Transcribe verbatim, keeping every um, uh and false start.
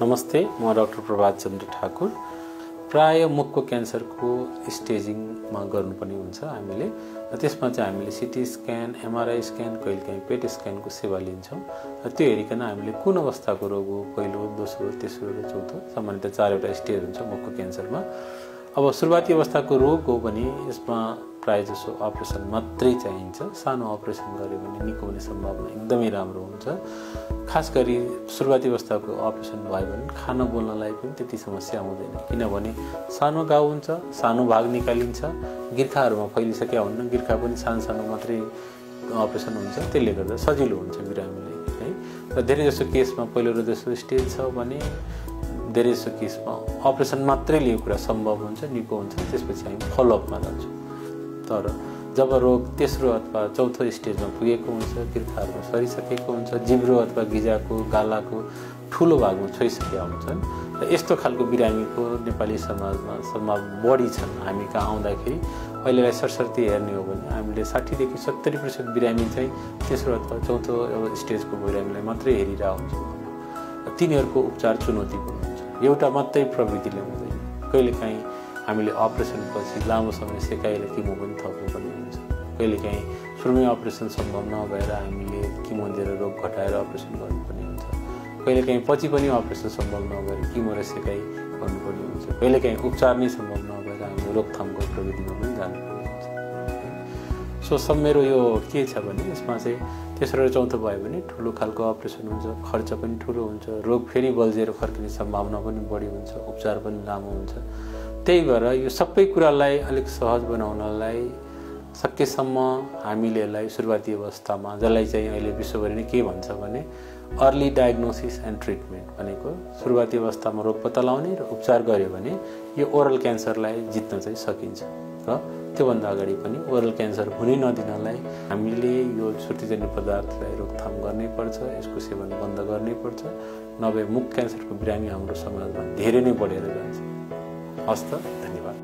नमस्ते, म डाक्टर प्रभात चन्द्र ठाकुर। प्राय मुखको क्यान्सरको स्टेजिङमा गर्नुपर्ने हुन्छ हामीले, र त्यसमा चाहिँ हामीले सीटी स्क्यान, एमआरआई स्क्यान, कहिलेकाहीँ पेट स्क्यानको सेवा लिन्छौँ। र त्यो हेरिकन हामीले कुन अवस्थाको रोग हो, पहिलो, दोस्रो, तेस्रो र चौथो, सामान्यतः चारवटा स्टेज हुन्छ मुखको क्यान्सरमा। अब सुरुवाती अवस्थाको रोग हो भने यसमा प्रायःजसो अपरेसन मात्रै चाहिन्छ। सानो अपरेसन गऱ्यो भने निको हुने सम्भावना एकदमै राम्रो हुन्छ। खास गरी सुरुवाती अवस्थाको अपरेसन भयो भने खाना बोल्नलाई पनि त्यति समस्या हुँदैन, किनभने सानो घाउ हुन्छ, सानो भाग निकालिन्छ। गिर्खाहरूमा फैलिसकेका हुन्न, गिर्खा पनि सानसानो मात्रै अपरेसन हुन्छ, त्यसले गर्दा सजिलो हुन्छ बिरामीलाई है। र धेरैजसो केसमा पहिलो र दोस्रो स्टेज छ भने धेरैजसो केसमा अपरेसन मात्रैले यो कुरा सम्भव हुन्छ, निको हुन्छ। त्यसपछि हामी फलोअपमा जान्छौँ। तर जब रोग तेस्रो अथवा चौथो स्टेजमा पुगेको हुन्छ, गिर्खाहरूमा सरिसकेको हुन्छ, जिब्रो अथवा गिजाको, गालाको ठुलो भागमा छोइसकेका हुन्छन्, र यस्तो खालको बिरामीको नेपाली समाजमा सम्भव बढी छन्। हामी कहाँ आउँदाखेरि अहिलेलाई सरसर्ती हेर्ने हो भने हामीले साठीदेखि सत्तरी प्रतिशत बिरामी चाहिँ तेस्रो अथवा चौथो स्टेजको बिरामीलाई मात्रै हेरिरहेको हुन्छौँ। तिनीहरूको उपचार चुनौतीपूर्ण हुन्छ, एउटा मात्रै प्रविधिले हुँदैन। कहिलेकाहीँ हामीले अपरेसनपछि लामो समय सेकाएर किमो पनि थप्नुपर्ने हुन्छ। कहिलेकाहीँ सुरुमै अपरेसन सम्भव नभएर हामीले किमो दिएर रोग घटाएर अपरेसन गर्नुपर्ने हुन्छ। कहिलेकाहीँ पछि पनि अपरेसन सम्भव नभएर किमो र सेकाइ गर्नुपर्ने हुन्छ। कहिलेकाहीँ उपचार नै सम्भव नभएर हामीले रोकथामको प्रविधिमा पनि जानुपर्ने हुन्छ। सो सब मेरो यो के छ भने यसमा चाहिँ तेस्रो र चौथो भयो भने ठुलो खालको अपरेसन हुन्छ, खर्च पनि ठुलो हुन्छ, रोग फेरि बल्झेर फर्किने सम्भावना पनि बढी हुन्छ, उपचार पनि लामो हुन्छ। त्यही भएर यो सबै कुरालाई अलिक सहज बनाउनलाई सकेसम्म हामीले यसलाई सुरुवाती अवस्थामा, जसलाई चाहिँ अहिले विश्वभरि नै के भन्छ भने अर्ली डायग्नोसिस एन्ड ट्रिटमेन्ट भनेको सुरुवाती अवस्थामा रोग पत्ता लगाउने र उपचार गर्यो भने यो ओरल क्यान्सरलाई जित्न चाहिँ सकिन्छ। र त्योभन्दा अगाडि पनि ओरल क्यान्सर हुनै नदिनलाई हामीले यो छुर्तीजन्य पदार्थलाई रोकथाम गर्नैपर्छ, यसको सेवन बन्द गर्नैपर्छ, नभए मुख क्यान्सरको बिरामी हाम्रो समाजमा धेरै नै बढेर जान्छ। हस्त, धन्यवाद।